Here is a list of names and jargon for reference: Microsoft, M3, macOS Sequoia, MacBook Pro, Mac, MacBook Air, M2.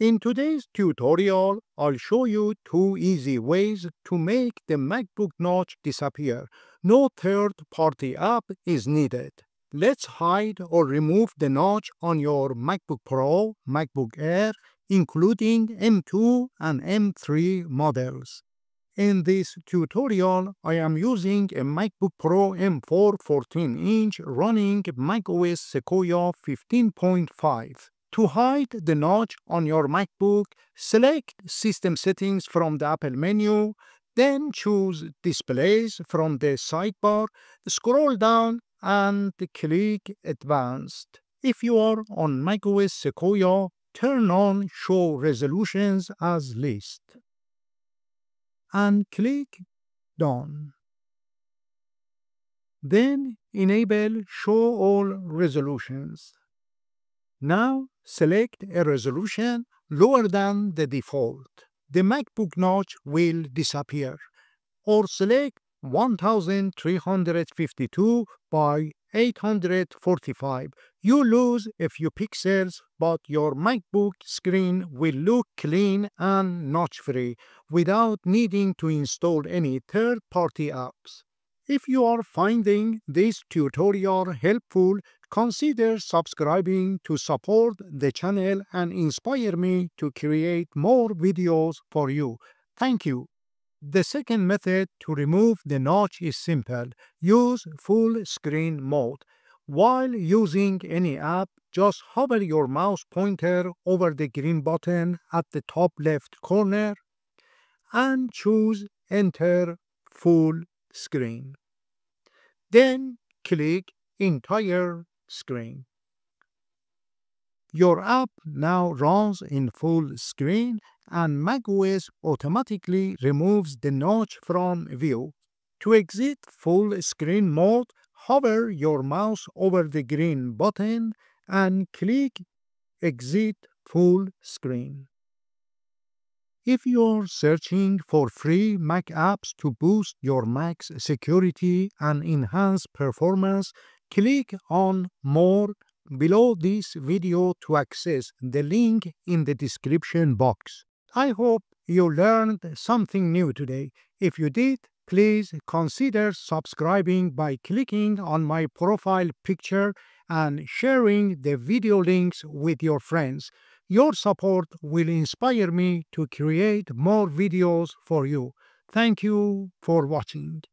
In today's tutorial, I'll show you two easy ways to make the MacBook notch disappear. No third-party app is needed. Let's hide or remove the notch on your MacBook Pro, MacBook Air, including M2 and M3 models. In this tutorial, I am using a MacBook Pro M4 14-inch running macOS Sequoia 15.5. To hide the notch on your MacBook, select System Settings from the Apple menu, then choose Displays from the sidebar, scroll down and click Advanced. If you are on macOS Sequoia, turn on Show Resolutions as List, and click Done. Then enable Show All Resolutions. Now, select a resolution lower than the default. The MacBook notch will disappear. Or select 1352 by 845. You lose a few pixels, but your MacBook screen will look clean and notch-free without needing to install any third-party apps. If you are finding this tutorial helpful, consider subscribing to support the channel and inspire me to create more videos for you. Thank you. The second method to remove the notch is simple. Use full screen mode. While using any app, just hover your mouse pointer over the green button at the top left corner and choose Enter Full Screen. Then click Entire Screen. Your app now runs in full screen and macOS automatically removes the notch from view. To exit full screen mode, hover your mouse over the green button and click Exit Full Screen. If you're searching for free Mac apps to boost your Mac's security and enhance performance, click on More below this video to access the link in the description box. I hope you learned something new today. If you did, please consider subscribing by clicking on my profile picture and sharing the video links with your friends. Your support will inspire me to create more videos for you. Thank you for watching.